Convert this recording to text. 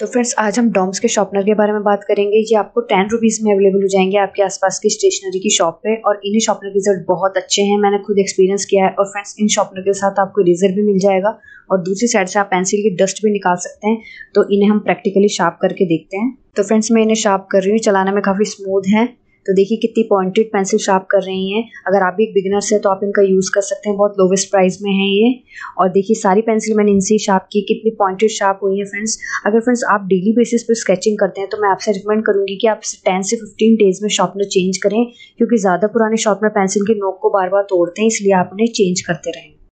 तो फ्रेंड्स आज हम डॉम्स के शॉर्पनर के बारे में बात करेंगे। ये आपको 10 रुपीज़ में अवेलेबल हो जाएंगे आपके आसपास की स्टेशनरी की शॉप पे, और इन्हें शॉर्पनर के रिजल्ट बहुत अच्छे हैं, मैंने खुद एक्सपीरियंस किया है। और फ्रेंड्स इन शॉर्पनर के साथ आपको इरेजर भी मिल जाएगा और दूसरी साइड से आप पेंसिल की डस्ट भी निकाल सकते हैं। तो इन्हें हम प्रैक्टिकली शार्प करके देखते हैं। तो फ्रेंड्स मैं इन्हें शार्प कर रही हूँ, चलाने में काफ़ी स्मूथ है। तो देखिए कितनी पॉइंटेड पेंसिल शार्प कर रही हैं। अगर आप भी एक बिगिनर्स हैं तो आप इनका यूज़ कर सकते हैं, बहुत लोवेस्ट प्राइस में है ये। और देखिए सारी पेंसिल मैंने इनसे शार्प की, कितनी पॉइंटेड शार्प हुई है फ्रेंड्स। अगर फ्रेंड्स आप डेली बेसिस पर स्केचिंग करते हैं तो मैं आपसे रिकमेंड करूँगी कि आप 10 से 15 डेज़ में शॉर्पनर चेंज करें, क्योंकि ज़्यादा पुराने शॉर्पनर पेंसिल के नोक को बार बार तोड़ते हैं, इसलिए आप उन्हें चेंज करते रहें।